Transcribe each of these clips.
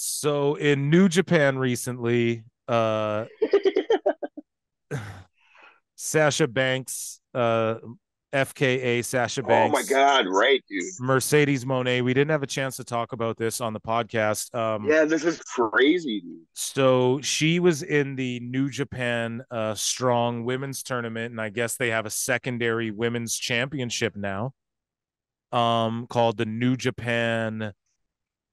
So in New Japan recently, Sasha Banks, FKA Sasha Banks. Oh my God, right, dude. Mercedes Moné. We didn't have a chance to talk about this on the podcast. Yeah, this is crazy, dude. So she was in the New Japan Strong women's tournament, and I guess they have a secondary women's championship now, called the New Japan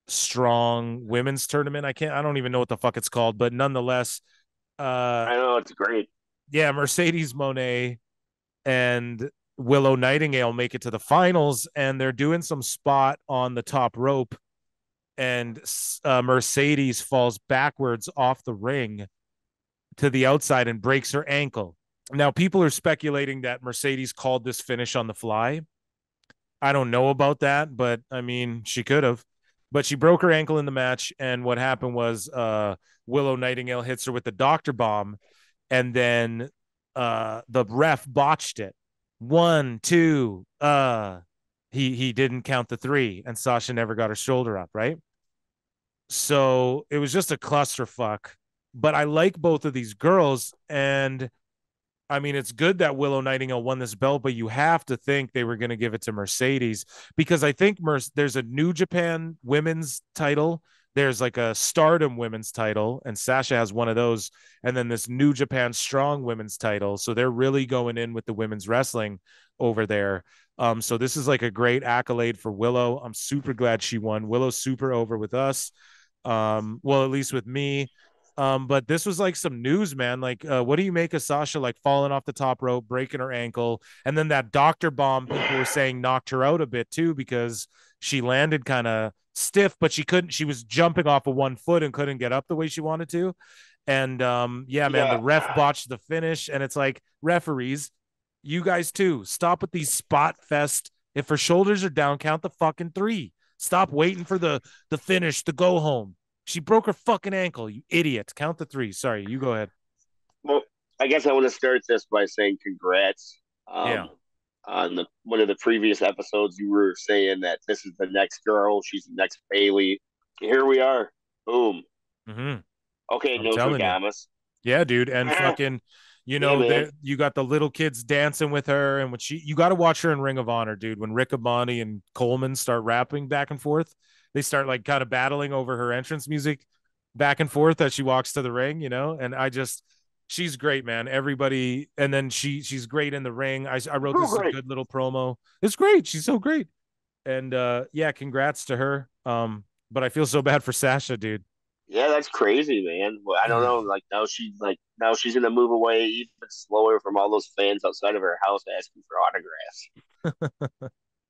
Strong women's tournament. I don't even know what the fuck it's called, but nonetheless, I know it's great. Yeah, Mercedes Moné and Willow Nightingale make it to the finals, and they're doing some spot on the top rope, and Mercedes falls backwards off the ring to the outside and breaks her ankle. Now, people are speculating that Mercedes called this finish on the fly. I don't know about that, but I mean, she could have. But she broke her ankle in the match, and what happened was Willow Nightingale hits her with the doctor bomb, and then the ref botched it. 1, 2, he didn't count the three, and Sasha never got her shoulder up, right? So it was just a clusterfuck. But I like both of these girls, and I mean, it's good that Willow Nightingale won this belt, but you have to think they were going to give it to Mercedes, because I think there's a New Japan women's title, there's like a Stardom women's title, and Sasha has one of those, and then this New Japan Strong women's title. So they're really going in with the women's wrestling over there. So this is like a great accolade for Willow. I'm super glad she won. Willow's super over with us. Well, at least with me. But this was like some news, man. Like, what do you make of Sasha, like, falling off the top rope, breaking her ankle? And then that doctor bomb, people were saying, knocked her out a bit too, because she landed kind of stiff, but she was jumping off of one foot and couldn't get up the way she wanted to. And the ref botched the finish, and it's like, referees, you guys too, stop with these spot fest. If her shoulders are down, count the fucking three. Stop waiting for the finish to go home. She broke her fucking ankle, you idiot. Count the three. Sorry, you go ahead. Well, I guess I want to start this by saying congrats. On one of the previous episodes, you were saying that this is the next girl. She's the next Bailey. Here we are. Boom. Mm-hmm. Okay, no Gama's. Yeah, dude. And fucking, you know, you got the little kids dancing with her. And when you got to watch her in Ring of Honor, dude. When Riccoboni and Coleman start rapping back and forth, they start like kind of battling over her entrance music back and forth as she walks to the ring, you know? And she's great, man. Everybody, and then she's great in the ring. I wrote this a good little promo. It's great. She's so great. And congrats to her. But I feel so bad for Sasha, dude. Yeah, that's crazy, man. Well, I don't know. Like now she's gonna move away even slower from all those fans outside of her house asking for autographs.